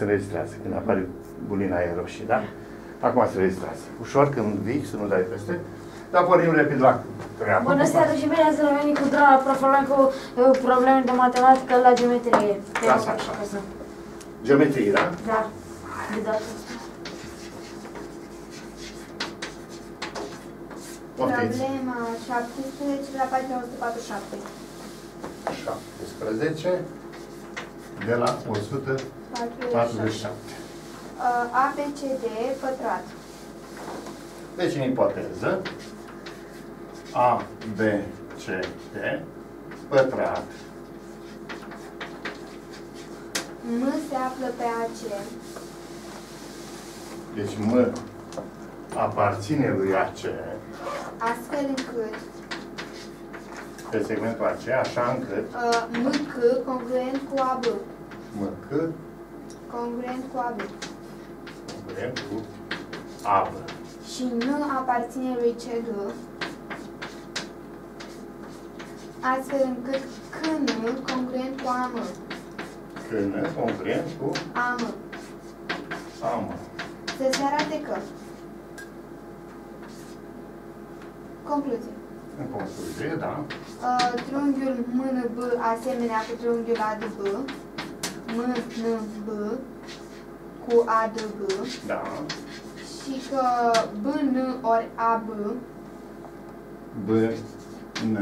Se registrează, când apare bulina aia roșie, da? Acum se registrează. Ușor, când vii, să nu dai peste, dar pornim repede la treabă. Bună seara și bine ați revenit cu drama profilan cu probleme de matematică la geometrie. Clasa așa. Geometrie, da? Da. Problema 17 la pagina 147. 17 de la 147. ABCD pătrat. Deci în ipoteză ABCD pătrat. M se află pe AC. Deci M aparține lui AC. Astfel încât pe segmentul AC, așa încât MK congruent cu AB. MK congruent cu AB. Congruent cu AB. Și nu aparține lui CD, astfel încât CN congruent cu AM. CN congruent cu AM. AM. Să se arate că. Concluzie. În concluzie, da. Triunghiul MNB asemenea cu triunghiul ADB. MNB cu ADB. Da. Și că BN ori AB. BN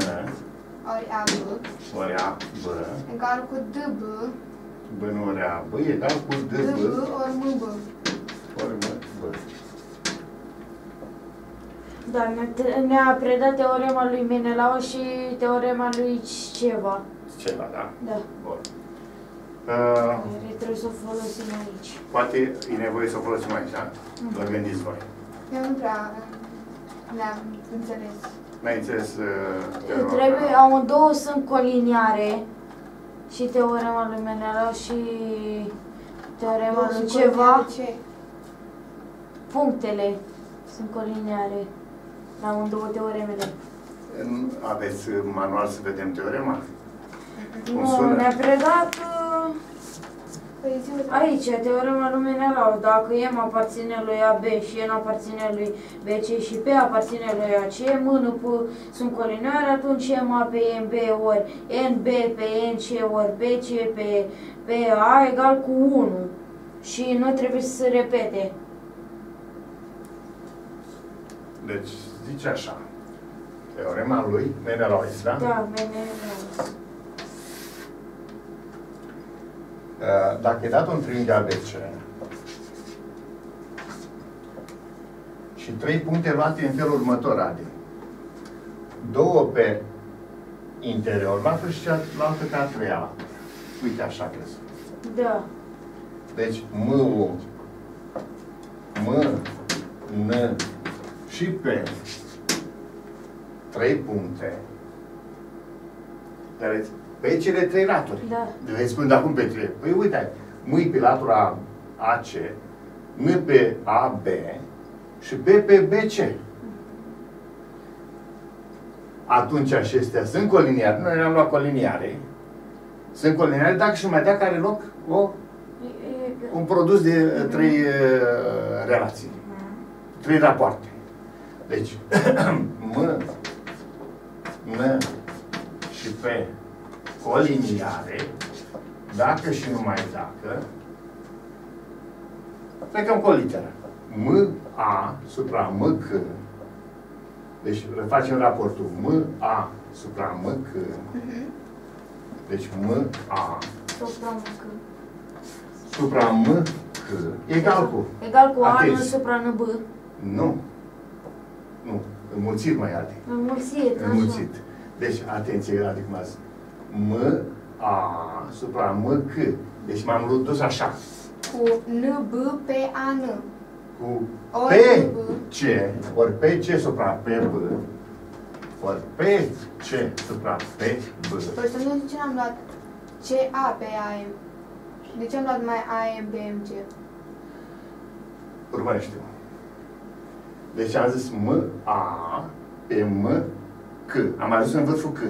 ori AB. Ori AB. Egal cu DB. BN ori AB egal cu DB. DB ori MB. Ori MB. Da, ne-a predat teorema lui Menelaus și teorema lui Ceva. Ceva, da? Da. Bun. Trebuie să o folosim aici. Poate e nevoie să o folosim aici, da? Vă gândiți voi. Eu nu prea le-am înțeles. N-ai înțeles teorema? Trebuie, amândouă sunt coliniare. Și teorema lui Menelaus și teorema lui Ceva. Punctele sunt coliniare. La amândouă teoremele. Aveți manual să vedem teorema? Nu, ne-a predat aici, teorema lui Menelaus. Dacă M aparține lui AB și N aparține lui BC și P aparține lui AC, M, N, P sunt coliniare, atunci MA pe MB ori NB pe NC ori BC pe PA egal cu 1. Și nu trebuie să se repete. Deci, zice așa, teorema lui Menelaus, da? Da, Menelaus. Dacă e dat un triunghi ABC și 3 puncte luate în felul următor, adică 2 pe interior, luată și cealaltă pe a treia. Uite așa crezi. Da. Deci, M, N și pe 3 puncte, pe cele 3 laturi. Da. Vei spune acum pe 3. Păi uite, M pe latura AC, N pe AB și B pe BC. Atunci acestea sunt coliniare. Noi le-am luat coliniare. Sunt coliniare dacă și mai dea care loc un produs de 3 relații. 3 rapoarte. Deci, M și P coliniare, dacă și numai dacă, plecăm cu o literă. MA supra MK. Deci, refacem raportul. MA supra MK. Deci, MA supra MK. Egal cu? Egal cu A, nu supra NB. Nu. Nu, înmulțit mai adic. Înmulțit, așa. Înmulțit. Deci, atenție, adică m-a zis. MA supra MK. Deci m-am dus așa. Cu NB pe AN. Cu PC ori PC supra PB ori PC supra PB. Păi să nu, de ce n-am luat CA pe AM? De ce am luat mai AM pe MC? Urmărește-mă. Deci am zis MA pe MK. Am ajuns în vârful K.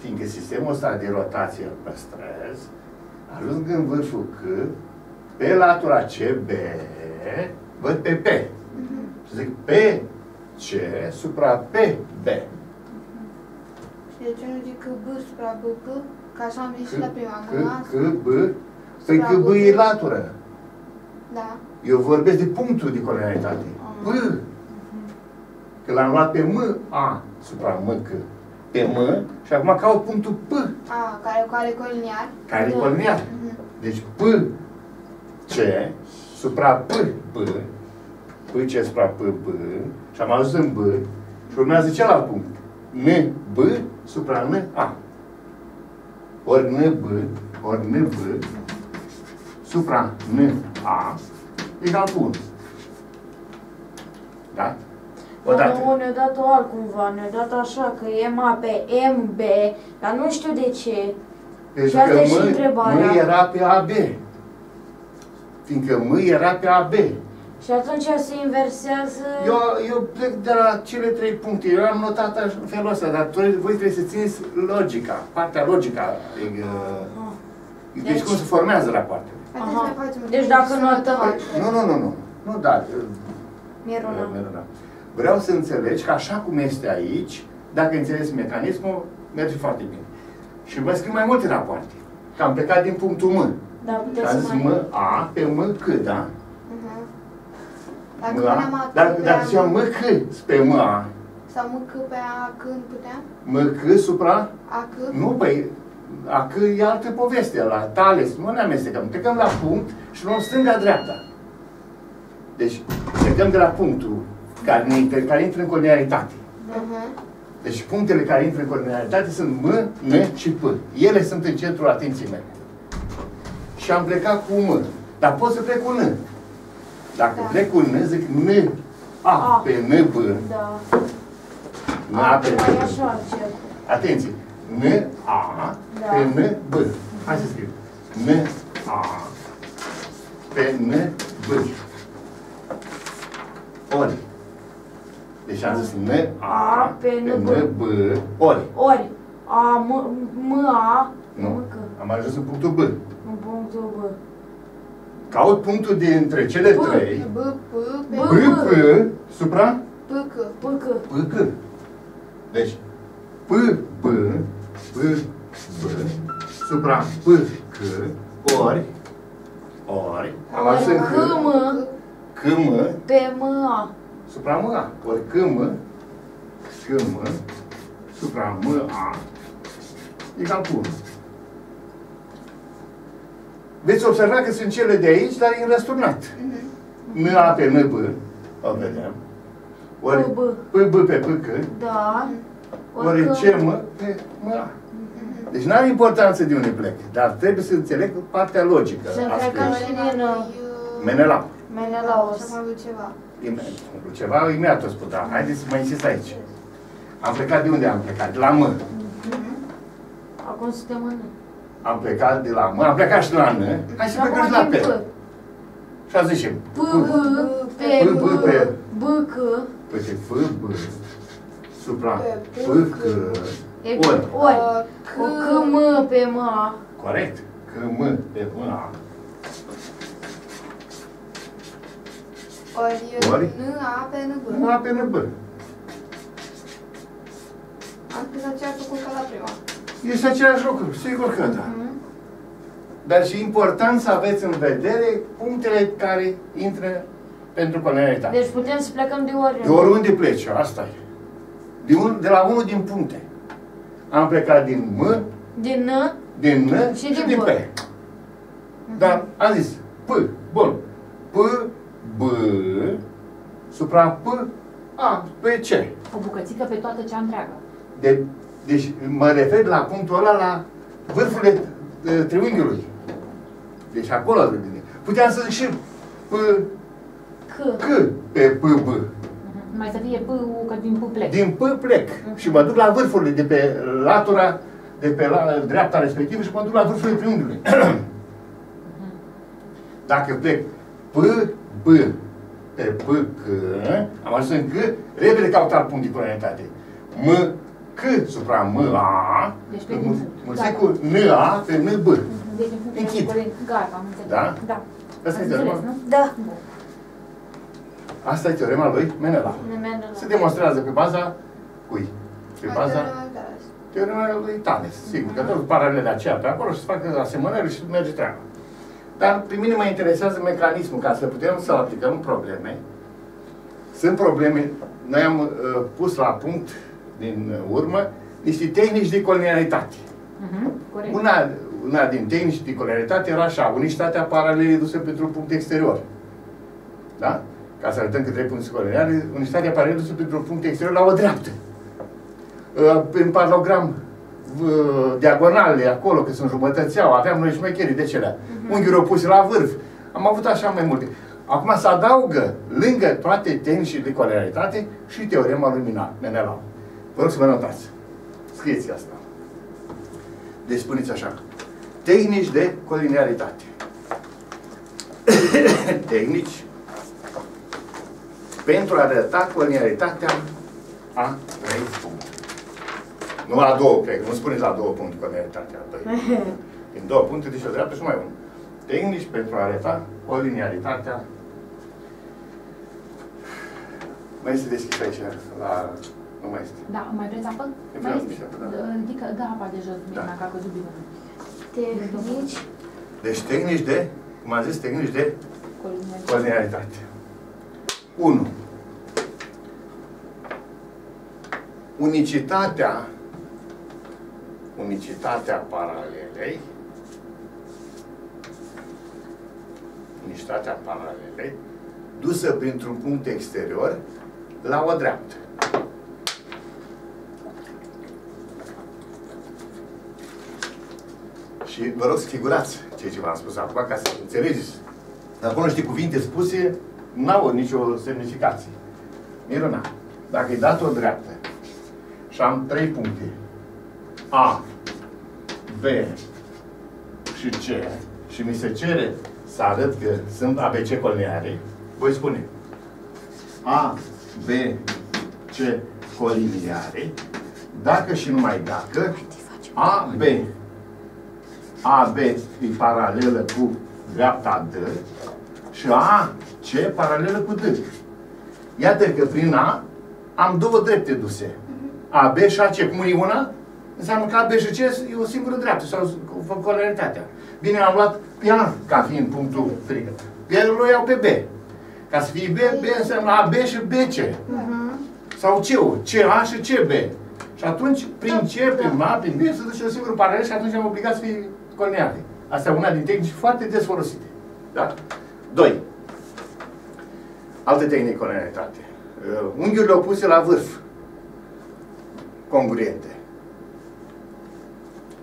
Fiindcă sistemul ăsta de rotație îl păstrez, ajung în vârful C Pe latura CB văd pe P. Și zic PC supra PB. Și de ce nu zic CB supra BB? Că așa am zis și la prima clasă. CB? Păi CB e latură. Da. Eu vorbesc de punctul de colinaritate. B. Că l-am luat pe M, A supra M, C. Pe M și acum caut punctul P. A, care e coliniar. Care e coliniar. Deci P. C supra P, B, P, C supra P, B, și am ajuns în B, și urmează celălalt punct. N, B, supra N, A. Ori N, B, ori N, B, supra N, A, egal cu 1. Da? Odată. Nu, ne-a dat-o altcumva, ne-a dat așa, că e MA pe MB, dar nu știu de ce. Deci și asta e și întrebarea. Nu era pe AB. Fiindcă M era pe AB. Și atunci se inversează... Eu plec de la cele trei puncte. Eu am notat în felul ăsta, dar voi trebuie să țineți logica, partea logică. Deci cum se formează rapoartele. Deci dacă notăm... Nu, da. Miruna. Vreau să înțelegi că așa cum este aici, dacă înțelegi mecanismul, merge foarte bine. Și mă scriu mai multe rapoarte. Că am plecat din punctul M. Da, puteți mai... M, A, pe M, C, da? Dacă ziceam M, C, pe M, A. Sau M, C, pe A, C, nu puteam? M, C, supra? A, C? Nu, păi, A, C e altă poveste, la Thales, nu ne amestecăm. Trecăm la punct și luăm stânga-dreapta. Deci, trecăm de la punctul care intră în colinaritate. Deci, punctele care intră în colinaritate sunt M, N și P. Ele sunt în centrul atenției mele. Și am plecat cu M. Dar pot să plec cu N. Dacă plec cu N, zic N, A pe N, B. N, A pe N, B. Atenție! N, A pe N, B. Hai să scriu. N, A pe N, B. Ori. Deci am zis N, A pe N, B. Ori. Ori. A, M, A. Nu. Am ajuns în punctul B. Caut punctul dintre cele trei. B, P, supra? P, C. Deci, P, B, supra P, C, ori. Am ajuns în C, M, pe M, A. Supra M, A. Ori C, M, supra M, A. Egal cu 1. Veți observa că sunt cele de aici, dar e înrăsturnat. N, A pe N, B. O vedeam. Ori P, B pe P, C. Da. Ori C, M pe M, A. Deci n-are importanță de unde plec. Dar trebuie să înțeleg partea logică. Să întrec Menelaus. Menelaus. Ceva imediat o spun, dar haideți să mai insist aici. Am plecat de unde am plecat? De la M. Acum suntem în N. Am plecat de la M, am plecat și la N, hai să plecăm și la P. Și azi zicem P, B, C. Păi ce P, B, supra P, C, ori. C, M, pe M, A. Corect. C, M, pe M, A. Ori N, A, pe N, B. N, A, pe N, B. Am spus aceeași lucru ca la prima. Este același lucru, sigur că da. Dar și important să aveți în vedere punctele care intră pentru colinaritate. Deci putem să plecăm de oriunde. De oriunde pleci, asta e. De la unul din puncte. Am plecat din M, din N și din P. Dar am zis P, bun. P, B, supra P, A, P, C. O bucățică pe toată cea întreagă. Deci mă refer la punctul ăla, la vârful triunghiului. Deci acolo trebuie bine. Puteam să zic și P, C pe P, B. Mai să fie P-ul, că din P plec. Din P plec. Și mă duc la vârfurile de pe latura, de pe dreapta respectivă și mă duc la vârfurile triunghiului. Dacă plec P, B pe P, C, am ajuns în C, repede caut alt punct de colinaritate. M, C supra M, A, mulțumesc cu N, A pe N, B. Închid. Da? Asta e teorema? Da. Asta e teorema lui Menelaus. Se demonstrează pe baza cui? Pe baza teorema lui Thales. Sigur, că dă paralele aceea pe acolo și se facă asemănări și merge treaba. Dar pe mine mă interesează mecanismul, ca să putem să aplicăm în probleme. Sunt probleme, noi am pus la punct din urmă niște tehnici de colonialitate. Una din tehnici de colonialitate era așa, unicitatea paralelă dusă printr-un punct exterior. Da? Ca să arătăm că trei puncte coloniale, unicitatea paralelă dusă printr-un punct exterior la o dreaptă. În paralogram, diagonalele acolo, că sunt jumătățeau, aveam noi șmecherii de celea. Unghiuri opuse la vârf. Am avut așa mai multe. Acum se adaugă, lângă toate tehnicile de colonialitate, și teorema lui Menelaus. Vă rog să mă notați. Scrieți asta. Deci spuneți așa. Tehnici de colonialitate. Tehnici pentru a arăta colonialitatea a trei puncte. Nu la două, cred. Nu spuneți la două puncte colonialitatea. Din două puncte, deci o dreaptă și mai unul. Tehnici pentru a arăta colonialitatea. Mai este deschis aici la... Nu mai este. Da, mai vreți apă? Mai este. Ridică, da, apa de jos, Miruna, că a căzut bine. Tehnici. Deci tehnici de, cum am zis, tehnici de colonialitate. 1. Unicitatea paralelei. Unicitatea paralelei dusă printr-un punct exterior la o dreaptă. Și vă rog să figurați ceea ce v-am spus acum, ca să înțelegeți. Dar acolo niște cuvinte spuse n-au nicio semnificație. Miruna, dacă e dat o dreaptă și am trei puncte, A, B și C, și mi se cere să arăt că sunt ABC coliniare, voi spune A, B, C coliniare, dacă și numai dacă A, B, AB e paralelă cu dreapta D și AC paralelă cu D. Iată că prin A am două drepte duse. AB și AC. Cum e una, înseamnă că AB și C e o singură dreaptă sau colonialitatea. Bine, am luat pe A ca fiind punctul frigă. Pe-ul o iau pe B. Ca să fie B, B înseamnă AB și BC. Sau C-ul. CA și CB. Și atunci, prin C, prin A, prin B, se duce o singură paralel și atunci am obligat să fie coloniale. Asta e una din tehnici foarte des folosite. Da? 2. Alte tehnici colonialitate. Unghiurile opuse la vârf. Congruente.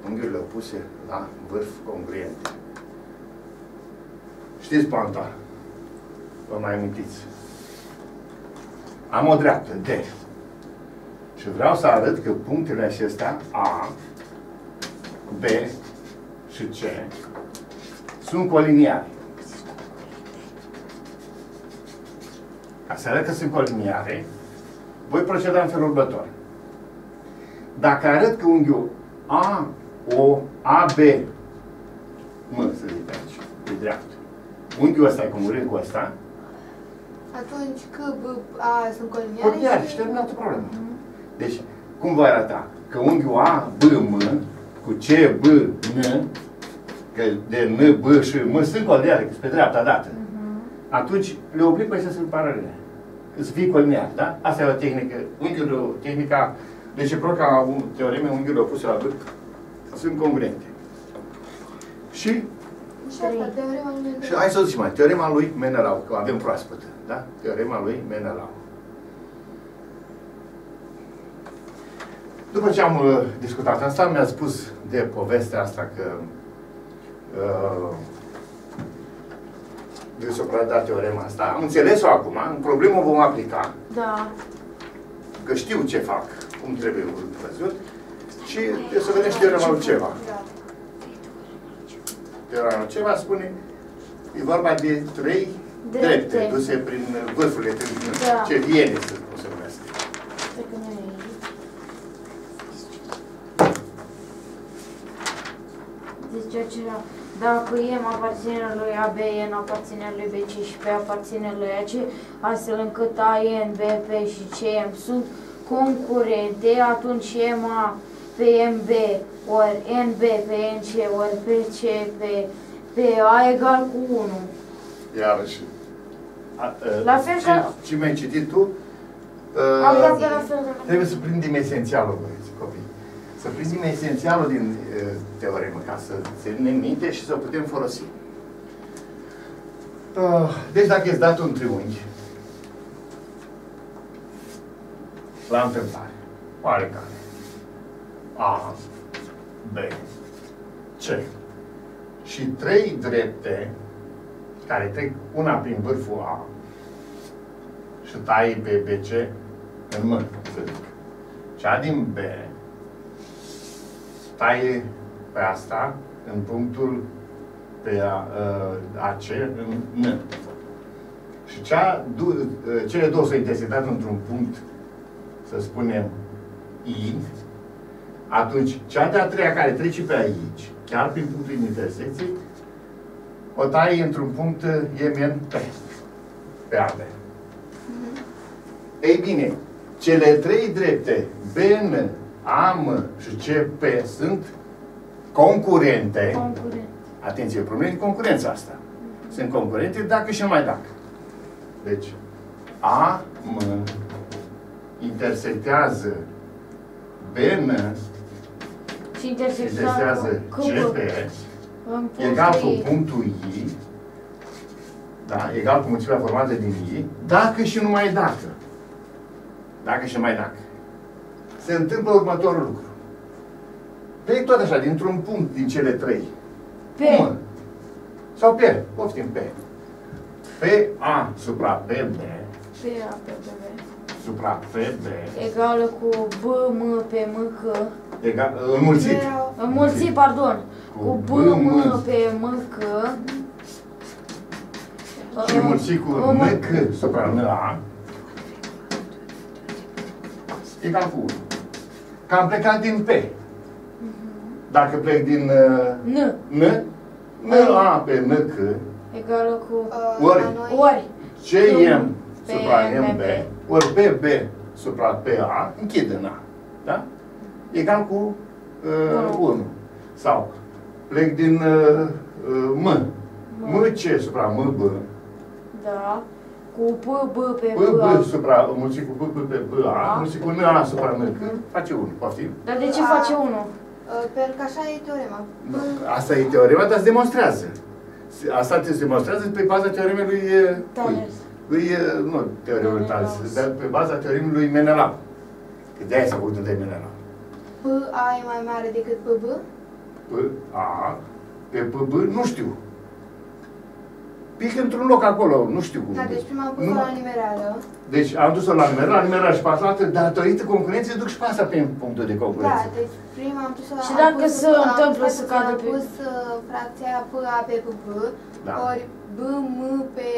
Unghiurile opuse la vârf congruente. Știți planta? Vă mai amintiți. Am o dreaptă. D. Și vreau să arăt că punctele acestea A, B și C sunt coliniare. Ca să arăt că sunt coliniare, voi proceda în felul următor. Dacă arăt că unghiul A, O, A, B, mă, să zic aici, pe dreapta. Unghiul ăsta e congruent cu ăsta. Atunci că A sunt coliniare? Coliniare și terminată problema. Deci, cum va arăta? Că unghiul A, B, M, cu C, B, N, că de N, B și M sunt coliniare, că pe dreapta dată. Atunci le oblig pe să sunt paralele. Să fie coliniar, da? Asta e o tehnică, unghiul, tehnica reciproca teoremei unghiurile opuse la vârf sunt congruente. Și? Și hai să o zicem mai, teorema lui Menelaus, că avem proaspătă, da? Teorema lui Menelaus. După ce am discutat asta, mi-a spus de povestea asta că Socrate a dat teorema asta. Am înțeles-o acum, în problemă vom aplica. Da. Că știu ce fac, cum trebuie văzut. Și trebuie să vedeți teorema lui Ceva. Teorema lui Ceva spune, e vorba de trei drepte duse prin vârfurile, prin ceviene, cum se numesc. Deci, Dacă M aparține lui AB, N aparține lui BC și P aparține lui AC, astfel încât A, N, B, P și CM sunt concurente, atunci MA pe MB ori NB pe NC ori PC pe PA egal cu 1. Iarăși. La fel ca... Ce mi-ai citit tu? Trebuie să prindem esențialul, băieți, copii. Să prindem esențialul din teoremă, ca să ținem minte și să o putem folosi. Deci dacă e dat un triunghi la întâmplare, oarecare, A, B, C și trei drepte care trec una prin vârful A și taie pe BC în mână, să zic. Cea din B taie pe asta în punctul pe AC în N. Și cele două sunt intersectate într-un punct, să spunem, I. Atunci, cea de-a treia care trece pe aici, chiar prin punctul intersecției, o taie într-un punct MNP, pe AB. Ei bine, cele trei drepte, BN, AM și CP, sunt concurente. Atenție, problema e concurența asta. Sunt concurente dacă și numai dacă. Deci, AM intersectează BN și intersectează CP, egal cu punctul I, da, egal cu mulțimea formată din I, dacă și numai dacă. Dacă și mai dacă. Se întâmplă următorul lucru. Plec tot așa, dintr-un punct din cele trei. P. Cum? Sau P. Poftim P. P A supra P B. P A P B. Supra P B. Egală cu B M P M C. Egal, înmulțit. Înmulțit, pardon. Cu B M P M C. Și înmulțit cu N C supra N A. Egal cu 1. Că am plecat din P. Dacă plec din N, A pe N, C, egală cu ori CM supra MB, ori PB supra PA, închide în A. Da? Egal cu 1. Sau plec din M. MC supra MB. Da. Cu PB pe BA. PB supra, mulțit cu PB pe BA, mulțit cu NA supra NC, face 1, poftim. Dar de ce face 1? Pentru că așa e teorema. Asta e teorema, dar se demonstrează. Asta se demonstrează pe baza teoremei lui... Thales. Nu, teorema lui Thales, dar pe baza teoremei lui Menelaus. Că de-aia s-a făcut de Menelaus. PA e mai mare decât PB? PA pe PB nu știu. Pic într-un loc acolo, nu știu cum. Da, deci prima am pus-o la nimerală. Deci am dus-o la nimerală, la nimerală și pe altă, datorită concurenței duc și pe asta prin punctul de concurență. Da, deci prima am pus-o la... Și dacă se întâmplă să cadă pe... Am pus fracția PA pe PB, ori BM pe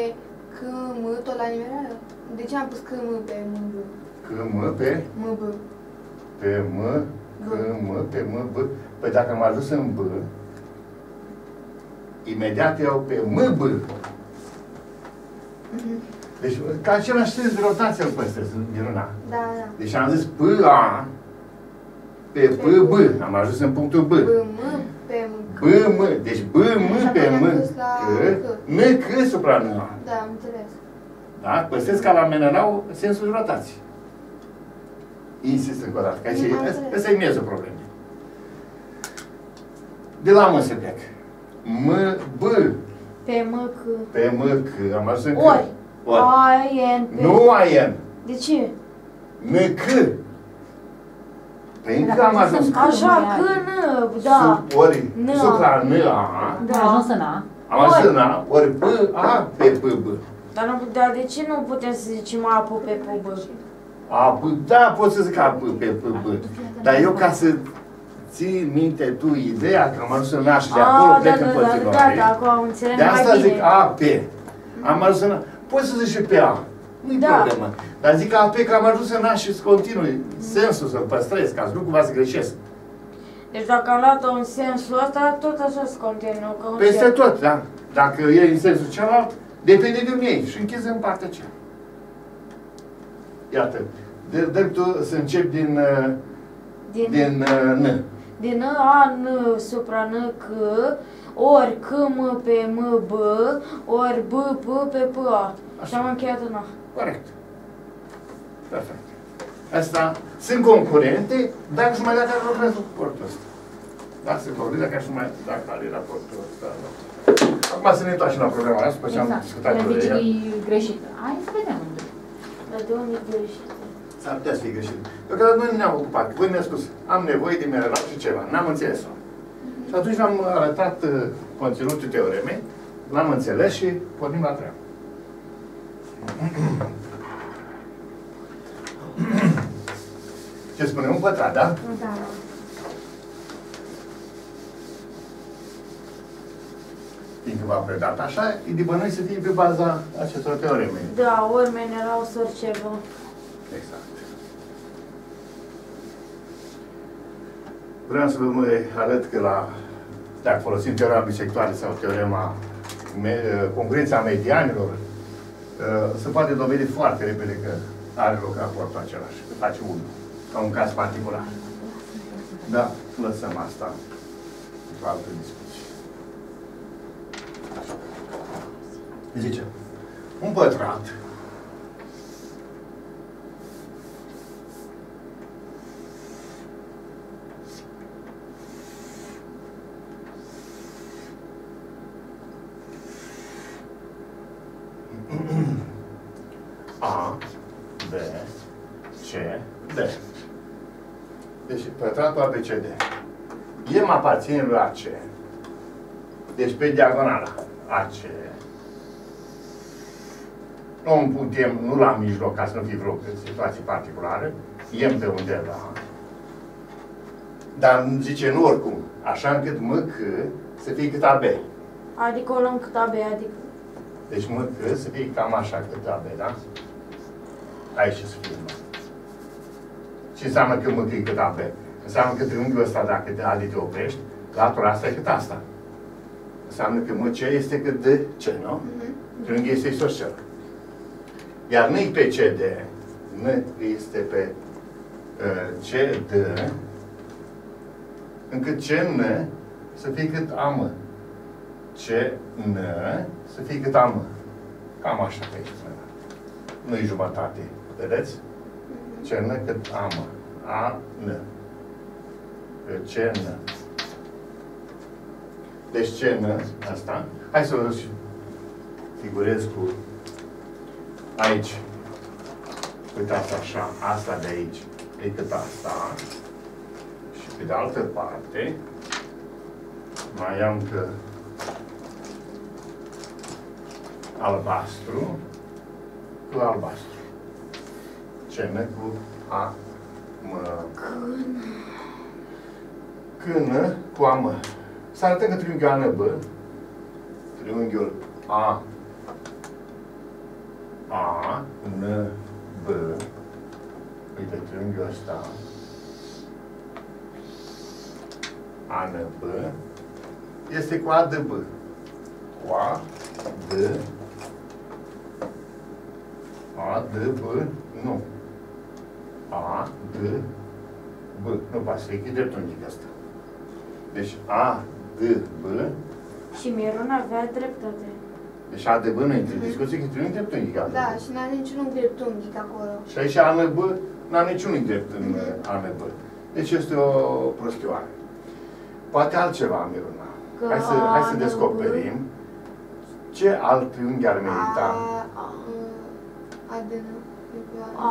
CM, tot la nimerală. De ce am pus CM pe MB? CM pe? MB. Pe M, CM pe MB. Păi dacă am ajuns în B, imediat iau pe MB. Deci, ca același sens de rotație îl păstrez, Miruna. Da, da. Deci am zis PA pe PB. Am ajuns în punctul B. BM. Deci BM pe M. NC supra NA. Da, am înțeles. Da? Păstrez ca la Menelaus sensul de rotație. Insist încă o dată. Asta e miezul problemei. De la M se pleacă. M-B. Pe M-C. Pe M-C. Am ajuns în C. Ori. A-N. Nu A-N. De ce? N-C. Păi încă am ajuns C. Așa, C-N, da. Ori. Supra N-A. Da. Am ajuns în A. Am ajuns în A. Ori B-A pe P-B. Dar de ce nu putem să zicem A pe P-B? A, da, pot să zic A pe P-B. Dar eu ca să... Ții minte tu ideea că am ajuns în A și de acolo plec în părților. De asta zic AP. Am ajuns în A. Poți să zici și pe A. Nu-i problemă. Dar zic AP că am ajuns în A și continui sensul să-l păstrez, ca să nu cumva să greșesc. Deci dacă am luat-o în sensul ăsta, tot așa se continuă. Peste tot, da. Dacă e în sensul celălalt, depinde de unde e și închizi în partea aceea. Iată, dreptul să încep din N. Din A, N, supra N, C, ori C, M, pe M, B, ori B, P, pe P, A. Și am încheiat în A. Corect. Perfect. Asta sunt concurente, dacă și mai dacă ar lucra raportul ăsta. Da, sunt concurente, dacă și mai dacă are raportul ăsta. Acum să ne întoarcem la problema asta, după ce am discutat cu ea. Exact, e greșită. Hai să vedem. Dar de unde e greșită? S-ar putea să fie greșită. Eu că noi ne-am ocupat. Voi mi-a spus, am nevoie de Menelaus și Ceva. N-am înțeles-o. Și atunci v-am arătat conținutul teoremei, l-am înțeles și pornim la treabă. Ce spune? Un pătrat, da? Da. Fiindcă v-a predat așa, e de bănuit să fie pe baza acestor teoreme. Da, ori Menelaus, ori Ceva. Exact. Vreau să vă arăt că la, dacă folosim teorema bisectoare sau teorema congruența medianilor, se poate dovedi foarte repede că are loc raportul același, că face unul, ca un caz particular. Da, lăsăm asta cu alte discuții. Zice, un pătrat A, B, C, D. Deci pătratul ABCD. E mă aparține lui AC. Deci pe diagonala AC. Nu împutem, nu la mijloc, ca să nu fie vreo situație particulară. Iem de undeva. Dar zice nu oricum. Așa încât mc să fie cât AB. Adică o luăm cât AB, adică. Deci mc să fie cam așa cât AB, da? Aici să fie mă. Ce înseamnă că mâcâi cât AB? Înseamnă că triunghiul ăsta, dacă de AD te oprești, latura asta e cât asta. Înseamnă că MC este cât de C, nu? Triunghiul este isoscel. Iar nu-i pe CD, nu este pe CD, încât CN să fie cât AM. CN să fie cât AM. Cam așa pe aici. Nu-i jumătate. Vedeți? CN cât AM. AN. CN. Deci CN asta. Hai să vă figurez cu aici. Uitați așa. Asta de aici e cât asta. Și pe de altă parte mai am că albastru cu albastru. CN cu AM. CN cu AM. Să arătăm că triunghiul ANB, triunghiul ANB, uite triunghiul ăsta, ANB, este cu ADB. Cu ADB, nu. A, D, B. Nu, va să fie dreptunghiul ăsta. Deci A, D, B. Și Miruna avea dreptate. Deci A, D, B nu e între discuții, că trebuie un dreptunghi. Da, și n-a niciun dreptunghi acolo. Și aici A, N, B, n-a niciun drept în A, N, B. Deci este o prostioare. Poate altceva, Miruna. Hai să descoperim ce alt triunghi ar merita. A, D, N.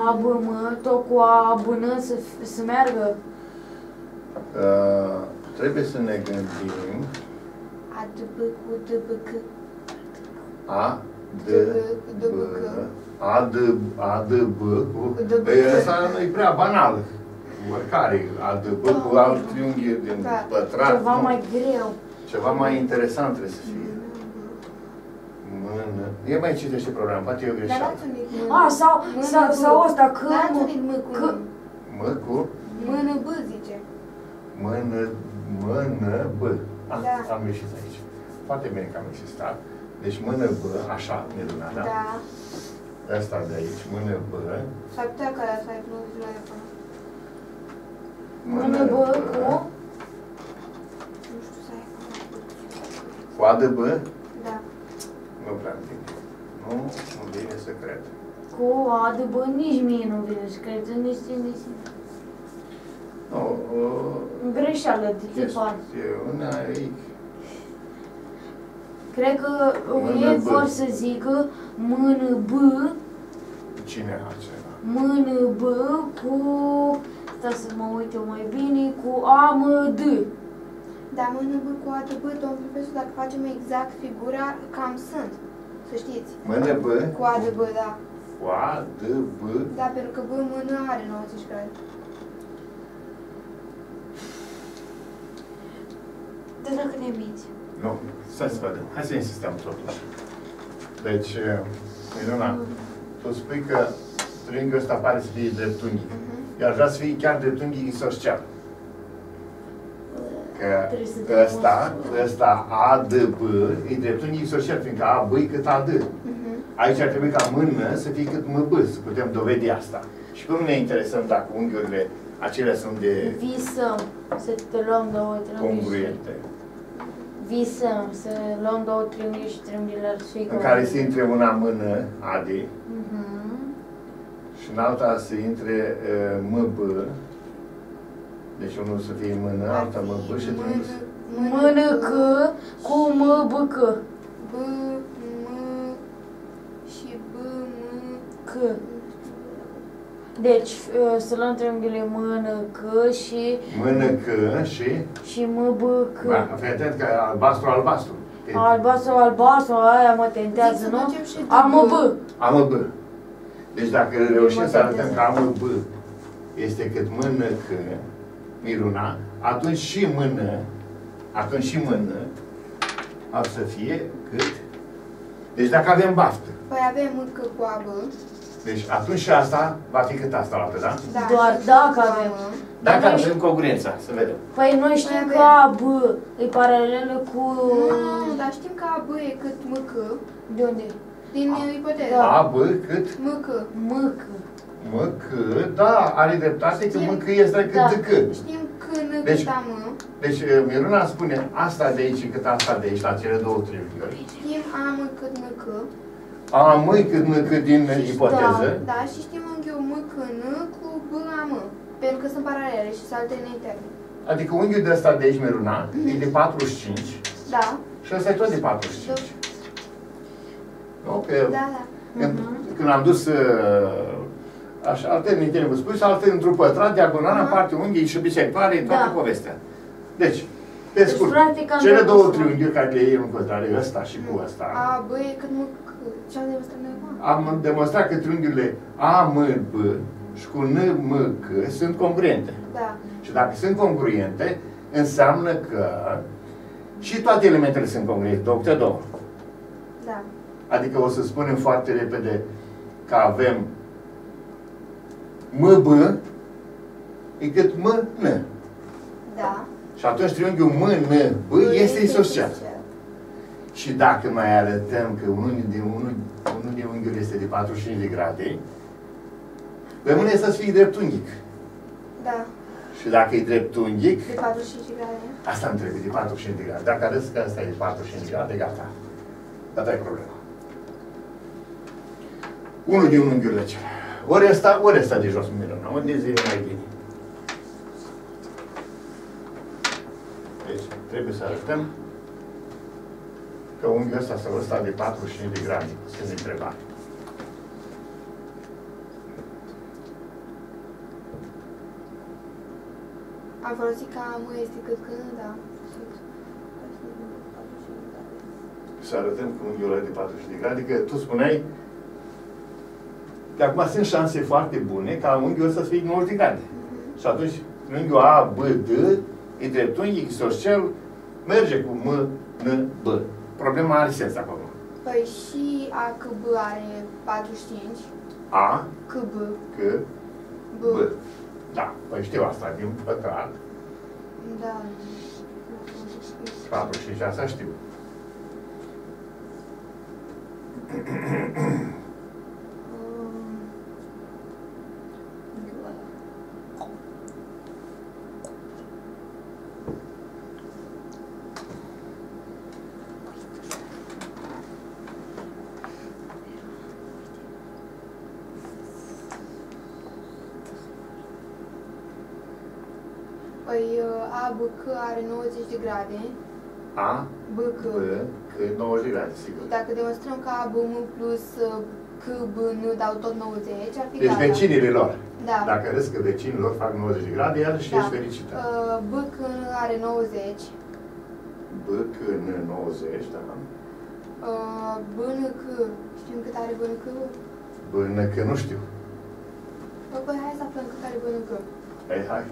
A, B, M, tot cu A, B, N, să meargă? Trebuie să ne gândim. A, D, B, cu D, B, C. A, D, B, A, D, B, cu D, B, C. Asta e prea banal. Oricare. A, D, B, cu alt triunghi din pătrat. Ceva mai greu. Ceva mai interesant trebuie să fie. Eu mai citește problema, poate eu greșeam. A, sau ăsta, că... Mână B, zice. Mână mână B. Ah, da. Am ieșit aici. Foarte bine că am existat. Deci mână B, așa, Miruna, da? Da. Asta de aici, mână B. S-ar putea că asta e plus mână B cu? Nu știu să ai cu coadă B? Da. Nu prea bine. Nu, nu vine să cred. Cu coadă B nici mie nu vine să cred, nici. Nu. Greșeală de tipar. E una aici. Cred că ei vor să zică mână B. Cine acela? Mână B cu... Stai să mă uit eu mai bine, cu AMD. Da, mână B cu AMD, domnul profesor, dacă facem exact figura, cam sunt. Să știți. Mână B? Cu ADB, da. Cu ADB? Da, pentru că B mână are 90 grade. De dacă ne minți. Nu, stai să vedem. Hai să insistăm totuși. Deci, Miruna, tu spui că triunghiul ăsta pare să fie dreptunghic. Iar vrea să fie chiar dreptunghic isosceală. Că ăsta ADB e dreptunghic isosceală, fiindcă AB e cât AD. Aici ar trebui ca mână să fie cât MB, să putem dovedi asta. Și cum ne interesăm dacă unghiurile acelea sunt de... Visăm să te luăm două triunghiuri. Congruente. Visăm să luăm două triunghiuri și triunghiile ar fi... În care se intre una mână, AD. Și în alta se intre MB. Deci unul să fie mână, alta MB și triunghi. Mână C cu MBC. B, M și B, M, C. Deci să luăm triunghiile mână C și... Mână C și... Și MBC. Fii atent că albastru-albastru. Albastru-albastru, aia mă tentează, nu? AMB. AMB. Deci dacă reușim să arătăm că AMB este cât mână C, Miruna, atunci și mână, ar să fie cât? Deci dacă avem baftă. Păi avem C cu AB. Deci atunci și asta va fi cât asta la fel, da? Da. Doar dacă avem. Dacă avem congruența, să vedem. Păi noi știm că AB e paralelă cu... Nu, dar știm că AB e cât MC. De unde e? Din ipoteză. AB cât? MC. MC. MC, da, are dreptate că MC este cât de cât. Știm când cât am. Deci Miruna spune asta de aici cât asta de aici, la cele două triunghiuri. Știm AM cât MC. AM cât MC din ipoteză. Da, și știm unghiul MC cu BAM, pentru că sunt paralele și sunt altele interne. Adică unghiul de ăsta de aici, Miruna, e de 45. Da. Și ăsta e tot de 45. Nu? Da, da. Când am dus... Așa, alternitele vă spui, altfel într-un pătrat, diagonal, în parte unghii și bisectoare, toată povestea. Deci, pe scurt, cele două triunghiuri care le iei în pătrare, ăsta și cu ăsta. A, bă, e cât mult, ce-am demonstrat noi cu? Am demonstrat că triunghiurile A, M, B și cu N, M, C sunt congruente. Da. Și dacă sunt congruente, înseamnă că și toate elementele sunt congruente, două câte două. Da. Adică o să spunem foarte repede că avem MB e cât MN. Da. Și atunci triunghiul MN-B este isosceală. Și dacă mai arătăm că unul de unghiuri este de 45 de grade, rămâne să fie dreptunghic. Da. Și dacă e dreptunghic... De 45 de grade. Asta îmi trebuie, de 45 de grade. Dacă arăți că asta e de 45 de grade, gata. Dar e problema. Unul din unghiurile acelea. Ori ăsta de jos, Miruna. Unde zi mai bine? Deci, trebuie să arătăm că unghiul ăsta s-a vărsat de 45 de grade, când ne întreba. Am folosit că mă este cât când, da. Să arătăm că unghiul ăla de 45 de grade, că tu spuneai că acum sunt șanse foarte bune ca unghiul ăsta să fie 90 de grade. Și atunci, unghiul A, B, D, e dreptunghic, isoscel, merge cu M, N, B. Problema are sens acolo. Păi și A, C, B are 45. A, C, B. C, B. Da, păi știu asta, din pătrat. Da. 4 și 6 știu. ABC are 90 de grade. A, B, C. C, 90 de grade, sigur. Dacă demonstrăm că ABM plus C, B, N dau tot 90, ar fi deci vecinile lor. Da. Dacă râzi că vecinii lor fac 90 de grade, iar și da, ești fericită. B, C, N are 90. B, C, N, 90, da. B, N, C. Știm cât are B, N, C? B, N, C, nu știu. Păi hai să aflăm cât are B, N, C. Hai, hai.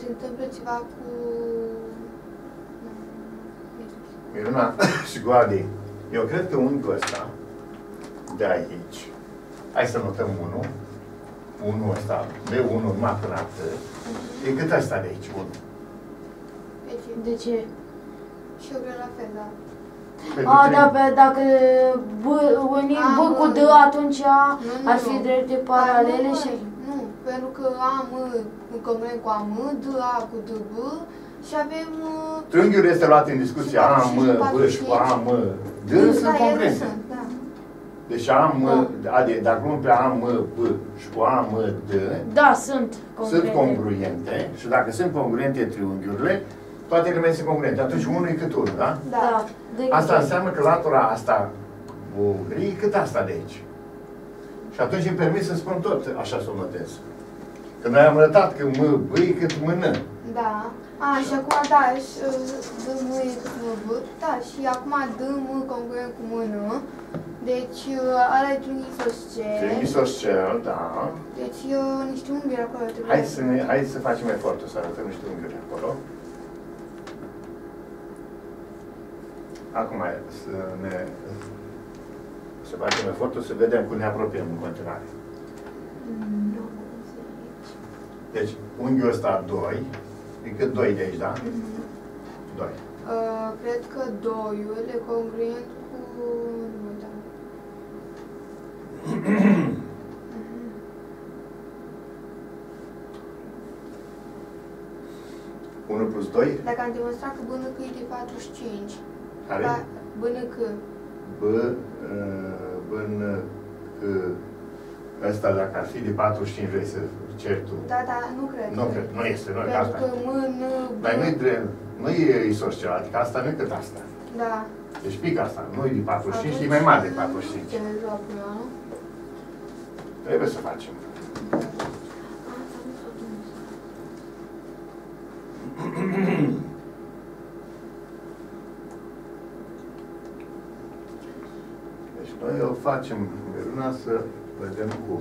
Se întâmplă ceva cu... Miruna și Goadi, eu cred că unghiul ăsta de aici, hai să notăm unul ăsta, de unul numai până atât, e cât ăsta de aici, unul. De ce? Și eu vreau la fel, da. A, da, pe, dacă unim B cu D, atunci ar fi drepte paralele și... Nu, pentru că am congruent cu AM, D, A cu D, B și avem... Triunghiul este luat în discuție AM, B și cu AM, D sunt congruente. Deci am, dacă luăm pe AM, B și cu AM, D, sunt congruente și dacă sunt congruente triunghiurile, toate elemente sunt congruente. Atunci unul e cât unul, da? Da. Asta înseamnă că latura asta e cât asta de aici. Și atunci îmi permis să spun tot, așa să o notez. Că noi am arătat că M, B e cât mână. Da. A, și acum, da, D, M e cât M, B. Da, și acum D, M congruent cu mână. Deci, ăla e triunghi isoscel. Triunghi isoscel, da. Deci, niște unghiuri acolo trebuie. Hai să facem efortul, să arătăm niște unghiuri acolo. Acum să facem efortul, să vedem cum ne apropiem în continuare. Deci, unghiul ăsta 2, adică 2 de aici, da? 2. Cred că 2-ul e congruent cu... Da. 1 plus 2? Dacă am demonstrat că bună că e de 45. Care? B-n-C. B-n-C. Ăsta, dacă ar fi de 45, vrei să ceri tu. Da, da, nu cred. Nu cred, nu este. Pentru că M-n-B... Dar nu e isoscel, adică asta nu e cât asta. Da. Deci pic asta, nu e de 45, e mai mare de 45. Trebuie să facem. Noi o facem, Miruna, să vedem cum.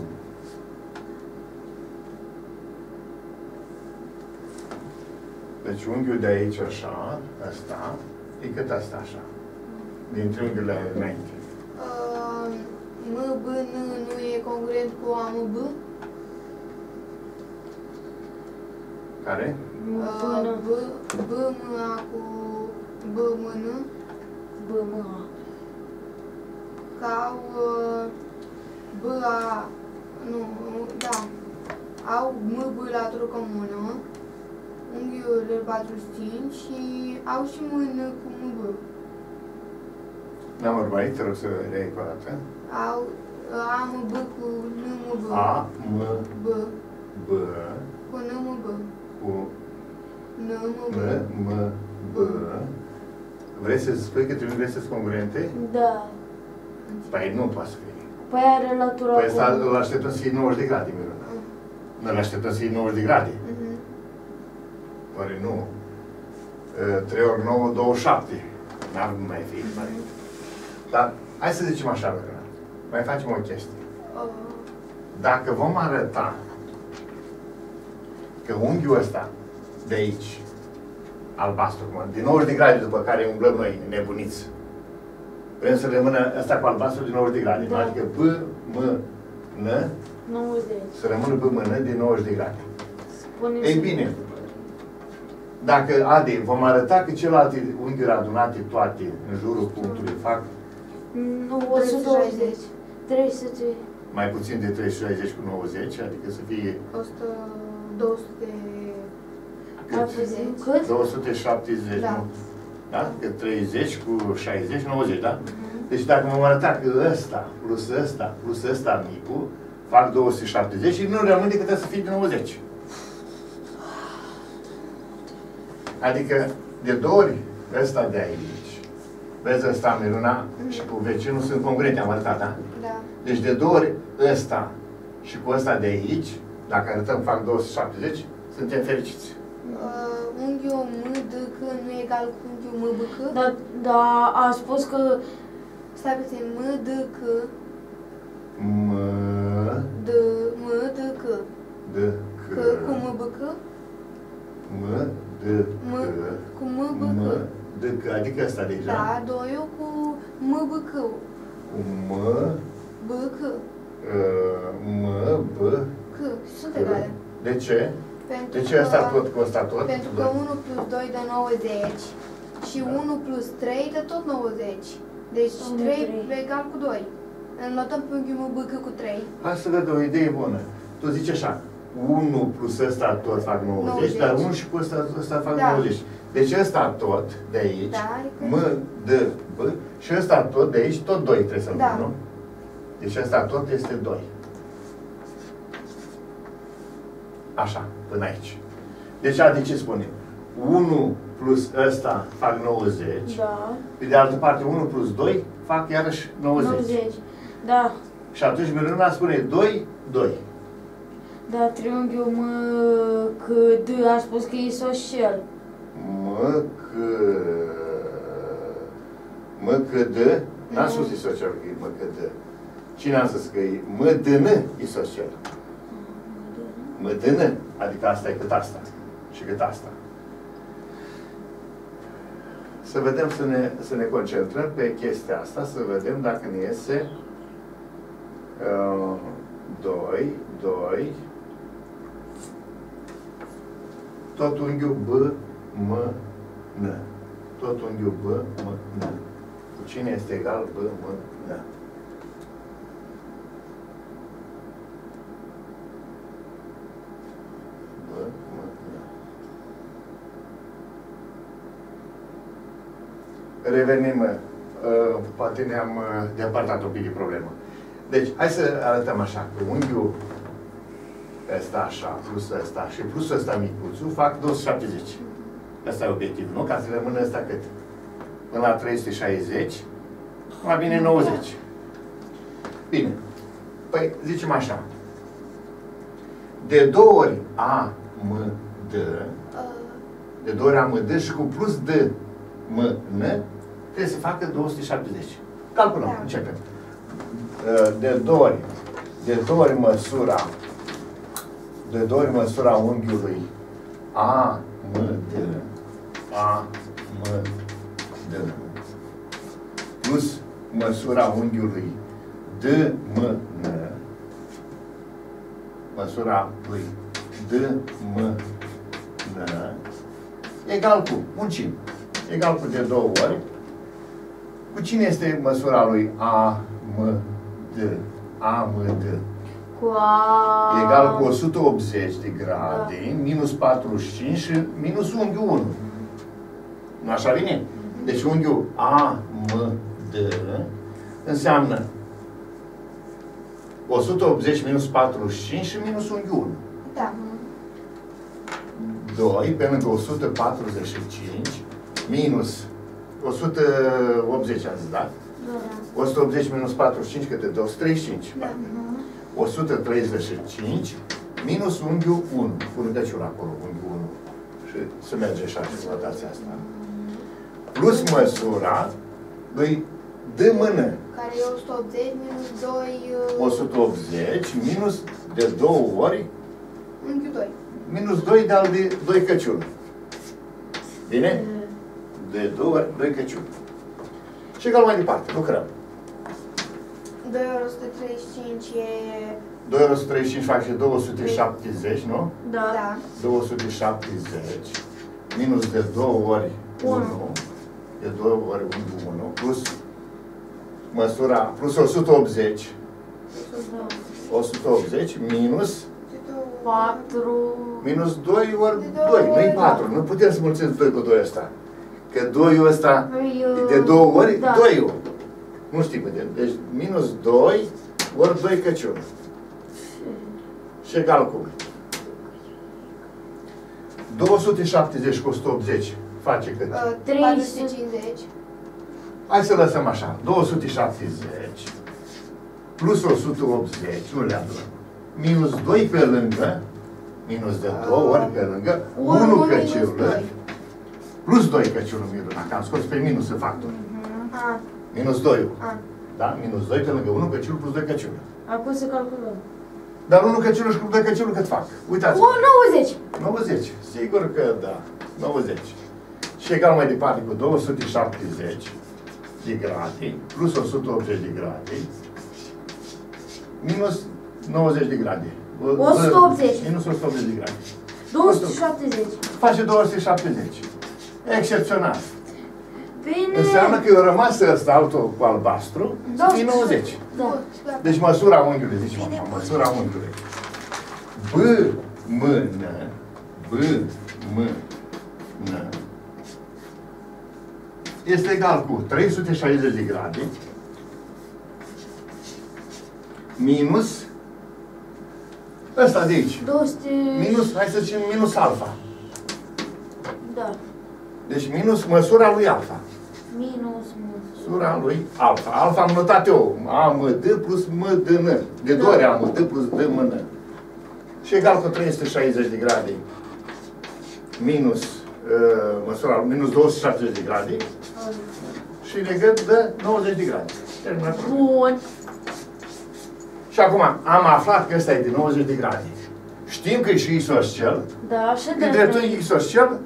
Deci unghiul de aici așa, ăsta, e cât asta așa, din triunghiurile înainte. M, B, N nu e congruent cu A, M, B? Care? B, M, A cu B, M, N? B, M, A. Ca B, A, nu, da, au M, B latură comună, unghiul 45 și au și mână cu M, B. N-am urmărit, te rog să reiei cu dată. Au A, M, B cu N, M, B. A, M, B. B. Cu N, M, B. Cu N, M, B. N, M, B. Vrei să spui că trebuie să sunt congruente? Da. Păi nu poate să fie. Păi are latura... Păi ăsta îl așteptăm să fie 90 de grade, Miruna. Noi îl așteptăm să fie 90 de grade. Oare nu? 3 ori 9, 27. N-ar mai fi, părinte. Dar hai să zicem așa, Miruna. Mai facem o chestie. Dacă vom arăta că unghiul ăsta de aici albastru, din 90 de grade după care umblăm noi nebuniți. Vrem să rămână asta cu albastru din 90 de grade, da. Adică B, M, N, 90. Să rămână B, M, N din 90 de grade. Spune-mi. Ei bine, dacă AD vom arăta că celelalte unghiuri adunate toate în jurul punctului fac... 120. 300. Mai puțin de 360 cu 90, adică să fie... 270. 270, da. Nu? Da? Că 30 cu 60, 90, da? Deci dacă m-am arătat că ăsta plus ăsta plus ăsta micul fac 270 și nu rămâne decât să fie de 90. Adică de două ori ăsta de aici. Vezi ăsta, Miruna, și cu vecinul sunt congruente, am arătat, da? Da. Deci de două ori ăsta și cu ăsta de aici, dacă arătăm fac 270, suntem fericiți. Unghiul MDC nu e egal cu unghiul MBC? Da, da, a spus că... Stai puțin, MDC... MDC... DK... Cu MBC? Cu MBC. DK, adică ăsta de aici, da? Da, doiul cu MBC. Cu MBC. MBC. Sunt egale. De ce? Deci ăsta tot cu ăsta tot? Pentru că 1 plus 2 dă 90 și 1 plus 3 dă tot 90. Deci 3 egal cu 2. Înlotăm pe unghiul MBC cu 3. Hai să vedem o idee bună. Tu zici așa, 1 plus ăsta tot fac 90, dar 1 și cu ăsta fac 90. Deci ăsta tot de aici, M, D, B, și ăsta tot de aici, tot 2 trebuie să-l luăm, nu? Deci ăsta tot este 2. Așa, până aici. Deci, adică spunem, 1 plus ăsta fac 90, da. Pe de altă parte, 1 plus 2 fac iarăși 90. 90, da. Și atunci Miruna spune 2, 2. Da, triunghiul MCD a spus că e isoscel. MCD, n-a spus isoscel că e MCD. Cine a spus că e MDN isoscel? MDN, adică asta e cât asta și cât asta. Să vedem, să ne concentrăm pe chestia asta, să vedem dacă ne iese 2, 2, tot unghiul B, M, N. Tot unghiul B, M, N. Cu cine este egal B, M, N? Revenim, poate ne-am departat un pic de problemă. Deci, hai să arătăm așa, că unghiul ăsta așa, plus ăsta și plus ăsta micuțul, fac 270. Ăsta e obiectivul, nu? Ca să rămână ăsta cât? Până la 360, mai bine 90. Bine, păi zicem așa, de două ori A, M, D, de două ori A, M, D și cu plus D, M, N, trebuie să facă 270. Calculăm, da. Începem. De două ori măsura unghiului A, M, D, A, M, D, plus măsura unghiului D, M, N, măsura lui D, M, N, egal cu, muncim, egal cu de două ori. Cu cine este măsura lui A, M, D? A, M, D. Cu A... Egal cu 180 de grade, da. Minus 45 și minus unghiul 1. Nu așa vine? Deci unghiul A, M, D înseamnă 180 minus 45 și minus unghiul 1. Da. 2 pe lângă 145 minus 180 am zis, da? Da. 180 minus 45, câte? 235. Da. 135 minus unghiul 1. Cu rugăciune acolo, unghiul 1. Și se merge și așa, rotația asta. Plus măsura lui D, M, N. Care e 180 minus 2... 180 minus de 2 ori... Unghiul 2. Minus 2 de al de 2 căciuni. Bine? De două ori, doi Crăciun. Și egal mai departe, lucrăm. 2,135 e... 2,135 face 270, nu? Da. 270 minus de 2 ori 1, de 2 ori 1, 1, plus măsura, plus 180. 180 minus 4. Minus 2 ori 2, nu-i 4. Nu putem să mulțim 2 cu 2 ăsta. Că 2-ul ăsta e de 2 ori 2-ul. Nu știi putem. Deci minus 2 ori 2 Crăciun. Și egal cu 270 cu 180 face cât? 350. Hai să lăsăm așa. 270 plus 180, nu le-am luat. Minus 2 pe lângă, minus de 2 ori pe lângă, 1 Crăciun. Plus 2 Crăciunul, Miruna, că am scos pe minus în factor. Minus 2-ul. Da? Minus 2 pe lângă 1 Crăciunul plus 2 Crăciunul. Acum se calculăm. Dar 1 Crăciunul și cu 2 Crăciunul cât fac? Uitați-vă. 90. 90. Sigur că da. 90. Și egal mai departe cu 270 de grade plus 180 de grade minus 90 de grade. 180. Minus 180 de grade. 270. Face 270. Excepțional. Bine. Înseamnă că eu rămas ăsta altul cu albastru, e 90. Da. Deci măsura unghiului, zici mama, măsura unghiului. B, M, N este egal cu 360 de grade minus ăsta de aici. 200... Minus, hai să zicem, minus alfa. Da. Deci minus măsura lui alfa. Minus măsura lui alfa. Alfa am notat eu. AMD plus MDN. De două ori AMD plus DMN. Și egal cu 360 de grade. Minus măsura minus 270 de grade. Și legat de 90 de grade. Terminat. Bun. Și acum am aflat că ăsta e de 90 de grade. Știm că e și isoscel. Da, și de dreptunghi isoscel.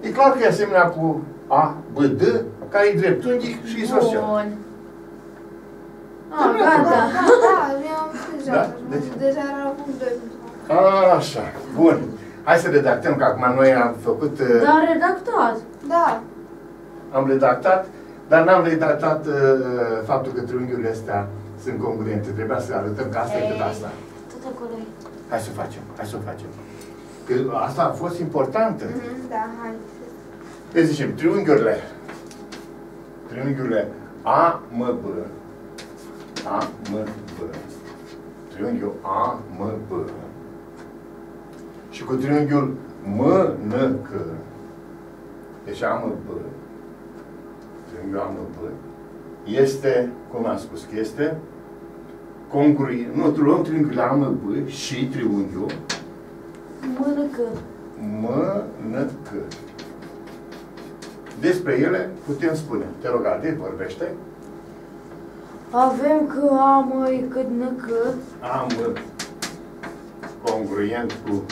E clar că e asemenea cu A, B, D, care e dreptunghic și isoscel. Bun. Da, deja era un punct. Așa, bun. Hai să redactăm, că acum noi am făcut... Da, am redactat. Da. Am redactat, dar n-am redactat faptul că triunghiurile astea sunt congruente. Trebuia să arătăm că asta e cât asta. Tot acolo e. Hai să o facem, hai să o facem. Că asta a fost importantă. Da, hai. Deci zicem, triunghiurile AMB, triunghiul AMB și cu triunghiul MNC, deci AMB, triunghiul AMB, este, cum am spus, că este congruent. Noi luăm triunghiul AMB și triunghiul MNC. Despre ele putem spune. Te rog, Adi, vorbește. Avem că AM e cât NC. AM congruent cu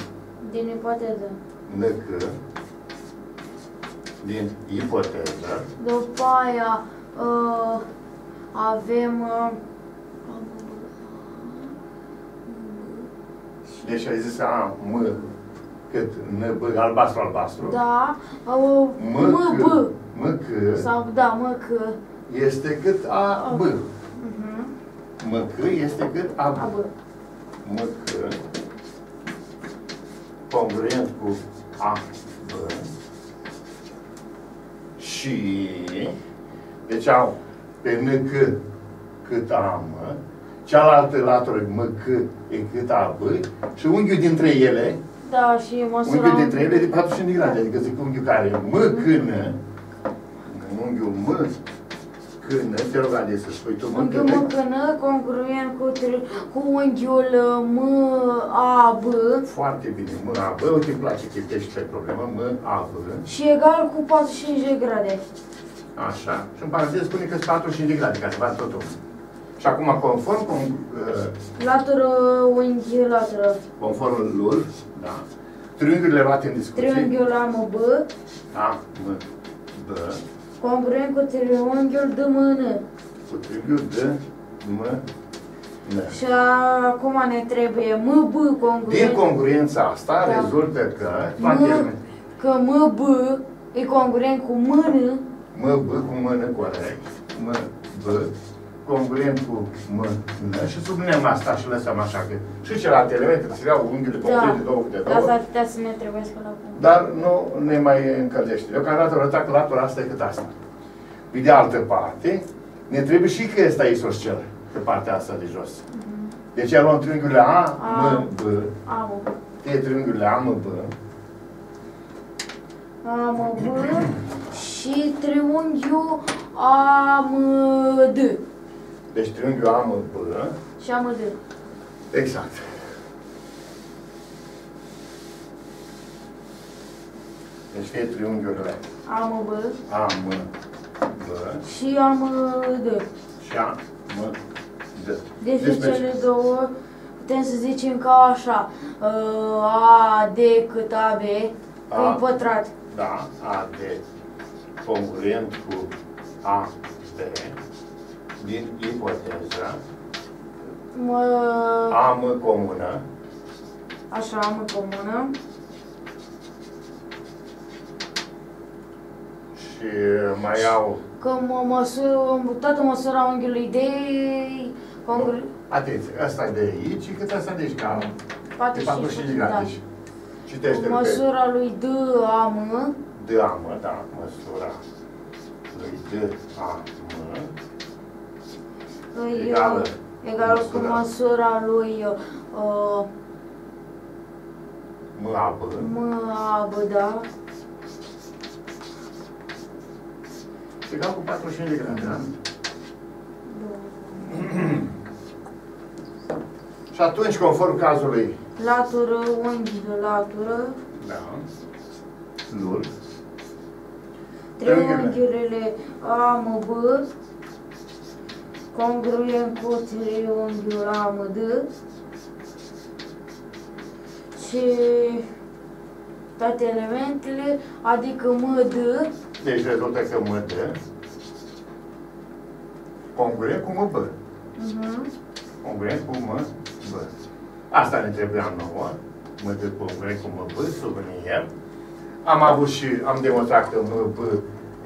din ipoteză. NC din ipoteză. După aia avem deci ai zis AM cât NB, albastru-albastru. Da. MB. MK. Sau, da, MK. Este cât AB. MK este cât AB. MK congruent cu AB. Și deci au pe NK cât AM. Cealaltă latură MK e cât AB și unghiul dintre ele. Da, și măsura... Unghiul dintre ele e de 45 de grade, adică zic unghiul care e MCN. Unghiul MCN, te rog, Adi, să spui tu MCN. Unghiul MCN congruent cu unghiul MAB. Foarte bine, MAB, uite, îmi place că ești pe problemă, MAB. Și egal cu 45 de grade. Așa, și în paranteză spune că sunt 45 de grade, ca să vadă totul. Și acum, conform latură, unghi, latură. Conform lor, da. triunghiurile luate în discuție. Triunghiul AMB. B. Congruent cu triunghiul DMN. Cu triunghiul DMN. Și acum ne trebuie MB congruent. Din congruența asta rezultă că... Că MB e congruent cu MN. MB cu MN, corect. MB congruent cu MN. Și subliniem asta și lăsăm așa că... Și celelalte elemente se iau unghiile complete de două câte două. Asta ar putea să ne trebuie să facem. Dar nu ne mai încălzește. Deocamdată arăta că latura asta e cât asta. Pe de altă parte, ne trebuie și că ăsta e isoscelă. Pe partea asta de jos. Deci ea luăm triunghiurile A, M, B. E triunghiurile A, M, B. A, M, B. Și triunghiul A, M, D. Deci triunghiul A, M, B. Și A, M, D. Exact. Deci e triunghiurile A, M, B. A, M, B. Și A, M, D. Și A, M, D. Deci cele două putem să zicem ca așa, A, D cât AB, în pătrat. Da, A, D, congruent cu A, B, din ipoteză, A, M comună. Așa, A, M comună. Și mai iau... Că toată măsura unghiului de... Atenție, ăsta de aici, cât ăsta de aici, ca 45 de grade. Citește-l. Măsura lui D, A, M. D, A, M, da, măsura lui D, A, M. Egală cu măsura lui... M, A, B. M, A, B, da. Egal cu 45 de grade, da? Și atunci, conform cazului... Latură, unghiul, latură... Da. Lul. Triunghiurile A, M, B. Congruent cu triunghiul A, M, D. Și... toate elementele, adică M, D. Deci rezultă că M, D, congruent cu M, B. Congruent cu M, B. Asta ne trebuia nouă. M, D, congruent cu M, B, subliniem. Am avut și, am demonstrat că M, B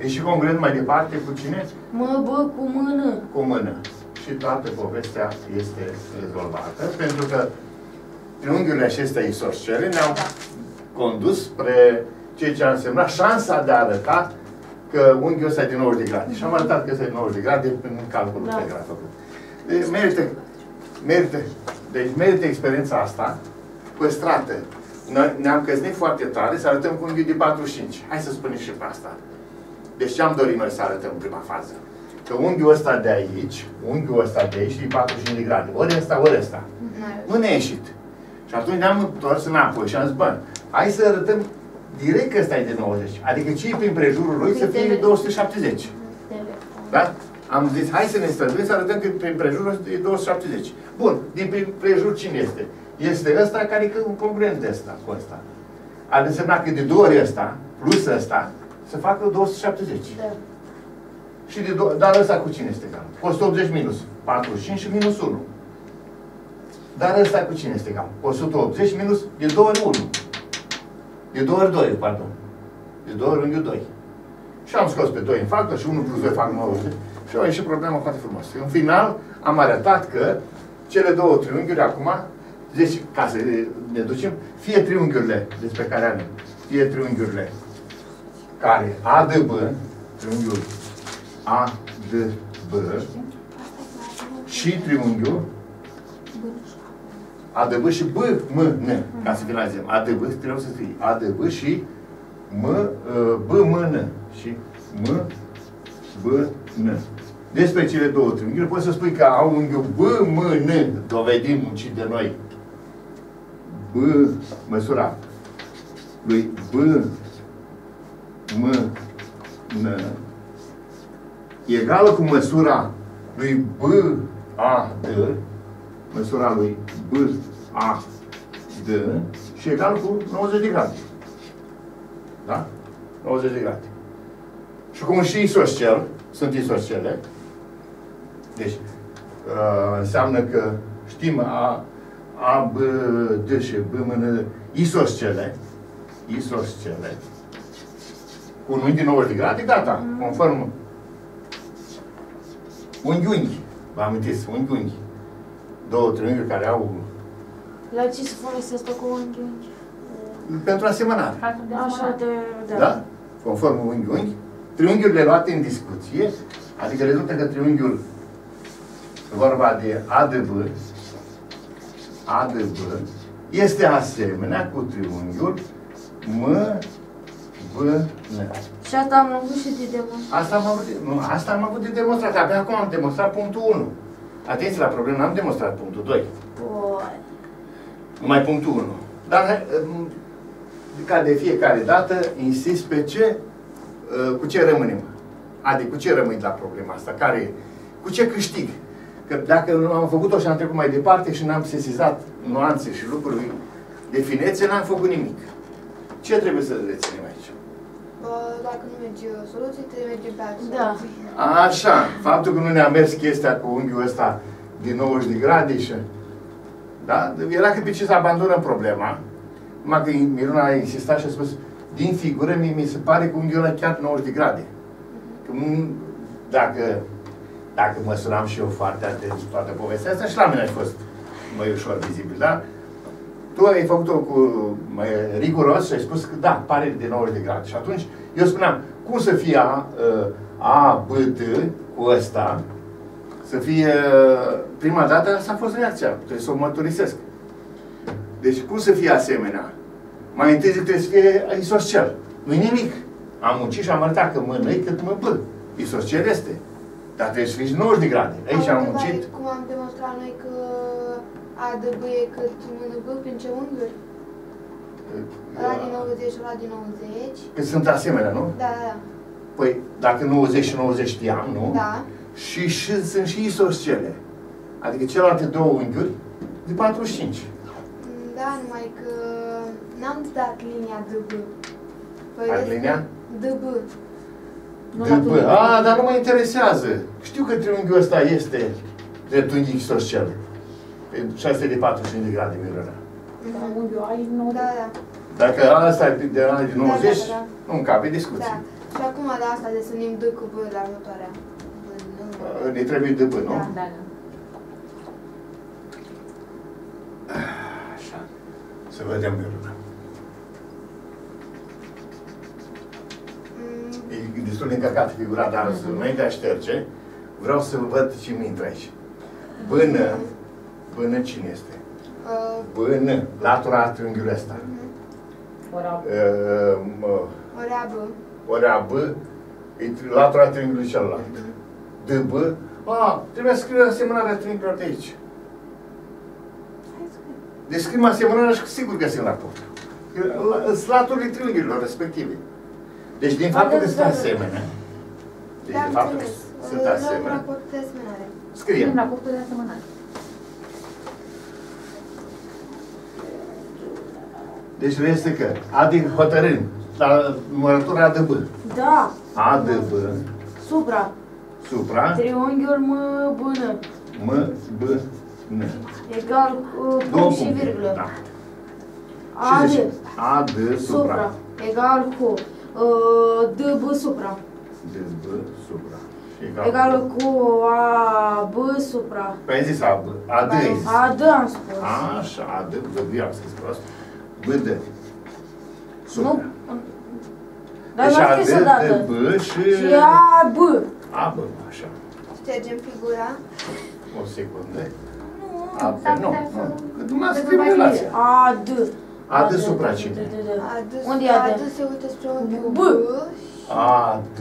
e și congruent mai departe cu cine? M, B, cu mână. Cu mână. Și toată povestea este rezolvată, pentru că triunghiurile acestea isoscele ne-au condus spre ceea ce a însemnat șansa de a arăta că unghiul ăsta e de 90 de grade. Și am arătat că ăsta e de 90 de grade prin calculul pe care l-am făcut. Deci merită experiența asta păstrată. Noi ne-am căznit foarte tare să arătăm cu unghiul de 45. Hai să spunem și pe asta. Deci ce am dorit noi să arătăm în prima fază? Că unghiul ăsta de aici, unghiul ăsta de aici e 45 de grade. Ori ăsta, ori ăsta. Nu ne-a ieșit. Și atunci ne-am întors înapoi și am zis, bă, hai să arătăm direct că ăsta e de 90. Adică ce e prin prejurul lui să fie de 270. Da? Am zis, hai să ne străduim să arătăm că prin prejurul e 270. Bun, din prin prejur cine este? Este ăsta care e un congruent de ăsta cu ăsta. Ar însemna că de două ori ăsta, plus ăsta, să facă 270. Da. Și de dar ăsta cu cine este egal? Cu 180 minus 45 și minus 1. Dar ăsta cu cine este egal? 180 minus de 2 ori 1. De 2 ori 2, pardon. De 2 ori unghiul 2. Și am scos pe 2 în factor și 1 plus 2 fac 9. Și a ieșit problema foarte frumoasă. În final am arătat că cele două triunghiuri acum, deci ca să ne ducem, fie triunghiurile despre care avem, fie triunghiurile care ADB, triunghiul ADB și triunghiul ADB și B, M, N. Ca să finalizăm. ADB trebuie să scrii ADB și M, B, M, N. Și M, B, N. Despre cele două triunghiuri poți să spui că au unghiul B, M, N. Dovedim muncit de noi. B, măsura lui B, M, N. Egală cu măsura lui B, A, D. Măsura lui B, A, D și egal cu 90 de grade. Da? 90 de grade. Și cum și isoscel, sunt isoscele, deci înseamnă că știm A, B, D și B mână isoscele, cu un unghi de 90 de grade, gata, conform unghiunghi. Vă amintiți, unghiunghi. Două triunghiuri care au... La ce se folosesc cu unghiunghi? Pentru asemănare. Așa de... Da? Conform unghiunghi. Triunghiurile luate în discuție, adică rezultă că triunghiul, vorba de ADB, este asemenea cu triunghiul MBN. Și asta am avut și de demonstrat. Asta am avut de demonstrat. Abia acum am demonstrat punctul 1. Atenție la problemă, n-am demonstrat punctul 2. Numai punctul 1. Dar, ca de fiecare dată, insist pe ce, cu ce rămânem. Adică, cu ce rămâi la problema asta? Care, cu ce câștig? Că dacă nu am făcut-o și am trecut mai departe și n-am sesizat nuanțe și lucruri de finețe, n-am făcut nimic. Ce trebuie să reținem aici? Dacă nu mergi soluții, trebuie merge pe acțiune. Da. Așa. Faptul că nu ne-a mers chestia cu unghiul ăsta din 90 de grade și... Da? Era că pe ce să abandonăm problema. Numai că Miruna a insistat și a spus din figură mi se pare că unghiul ăla chiar 90 de grade. Că, dacă măsuram și eu foarte atent toată povestea asta, și la mine a fost mai ușor vizibil, da? Tu ai făcut-o cu mai riguros și ai spus că da, pare de 90 de grade. Și atunci eu spuneam, cum să fie A, B, D cu ăsta, să fie prima dată, asta a fost reacția, trebuie să o mărturisesc. Deci cum să fie asemenea? Mai întâi trebuie să fie isoscel. Nu-i nimic. Am muncit și am arătat că mă n-ai cât mă bă. Isoscel este. Dar trebuie să fii 90 de grade. Aici am muncit. Cum am demonstrat noi că ADB e cât MNB prin ce unghiuri? Ăla din 90 și ăla din 90. Că sunt asemenea, nu? Da, da. Păi, dacă 90 și 90 știam, nu? Da. Și sunt și isoscele. Adică celelalte două unghiuri de 45. Da, numai că n-am dat linia DB. Ai linia? DB. DB. A, dar nu mă interesează. Știu că triunghiul ăsta este dreptunghi isoscel. 645 de grade, Miruna. Dacă ăsta e de anii 90, nu încape discuții. Și acum de asta de să ne dăm cu B la următoarea. Ne trebuie de B, nu? Da, da. Așa. Să vedem, Miruna. E destul de încărcată figura, dar înainte a șterge, vreau să văd ce-mi intră aici. Bână cine este? Bână, latura triunghiului ăsta. Oreabă. Latura triunghiului celălalt. DB. A, trebuie să scriu asemănarea triunghiului de aici. Deci scriu asemănarea și sigur găsim raportul. Sunt laturile triunghiurilor respective. Deci din faptul că sunt asemenea. Deci din faptul că sunt asemenea. Scriem. Raportul de asemănare. Deci este că, adică hotărâm, la numărătura ADB. Da. ADB. Supra. Supra. Triunghiul MBN. MBN. Egal cu și virgulă. Da. AD supra. Egal cu DB supra. DB supra. Egal cu AB supra. Păi ai zis AB. AD ai zis. AD am spus. Așa, AD, DB am scris prost. BD. Nu. Dar deci AD, DB și AB. AB, așa. Ștergem figura. O secundă. Nu. Dumneavoastră trebuie relația. AD. AD supra cine? Unde e AD? AD se uită spre unghiul B. AD,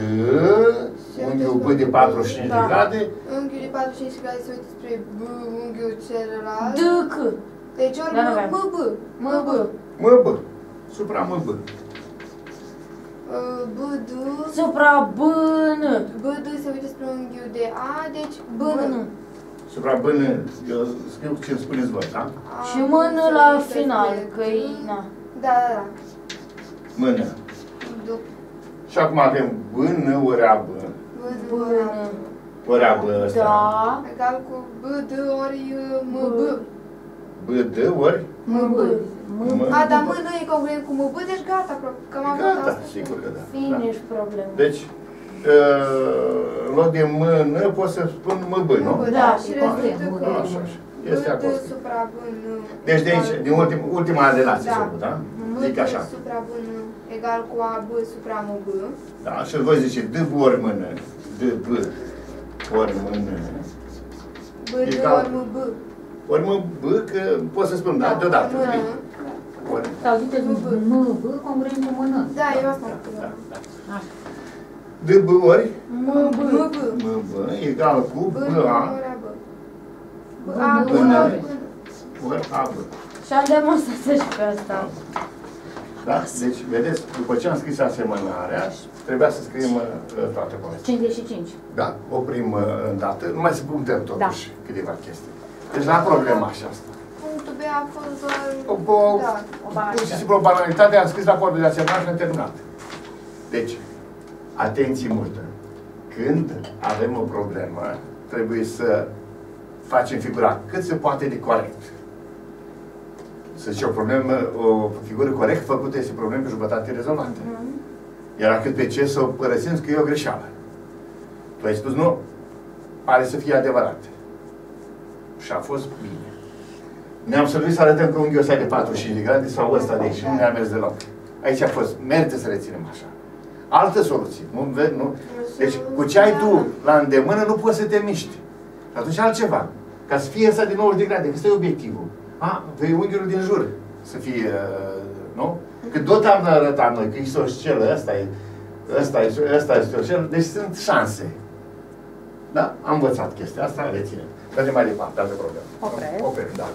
unghiul B de 45 de grade. Unghiul de 45 de grade se uită spre B, unghiul celălalt. DK. Deci ori MB. Supra MB. BD. Supra BN. BD se uită spre unghiul de A, deci BN. Și Rabână, eu scriu ce îmi spuneți voi, da? Și mână la final, că e... Da, da. Mână. Și acum avem bână, o rabă. Bână. O rabă ăsta. Da. Egal cu bd ori mb. Bd ori? Mb. A, dar mână e congruent cu mb, deci gata, că m-am gata, asta. Sigur că da. Finish problema. Deci, în loc de mână, pot să spun mb, nu? Da, și restul de așa. Este acolo. Deci de aici, din ultima relație s-a făcut, da? Zic așa. Egal cu AB supra MB. Da, și voi zice DB ori mână. DB ori mână. BD ori MB. Ori MB, că pot să spun, da, deodată. Sau ziceți MB, congruent cu mână. Da, eu asta am făcut. DB ori? MB. MB egal cu BA. BA ori AB. Și am demonstrat și pe asta. Da? Deci, vedeți, după ce am scris asemănarea, trebuia să scriem toată povestea. 55. Da, oprim dată, mai să punctăm totuși câteva chestii. Deci la problema aceasta. Punctul B a fost o banalitate, am scris raportul de asemănare și am terminat. Deci, atenție multă. Când avem o problemă, trebuie să facem figura cât se poate de corect. Să zice, o figură corect făcută este probleme pe jumătate rezolvată. Era cât pe ce să o părăsim, că e o greșeală. Tu ai spus, nu, pare să fie adevărat. Și a fost bine. Ne-am servit să arătăm că unghiul ăsta de 45 de grade sau ăsta de aici, nu ne-a mers deloc. Aici a fost, merite să reținem așa. Alte soluții, nu? Deci, cu ce ai tu la îndemână, nu poți să te miști. Atunci altceva. Ca să fie ăsta de 90 de grade, că ăsta e obiectivul. A, vei unghiul din jur să fie, nu? Că tot am arătat noi că este o scelă, ăsta este o scelă, deci sunt șanse. Da? Am învățat chestia asta, reținem. Mergem mai departe, altă problemă. Opere. Opere, da.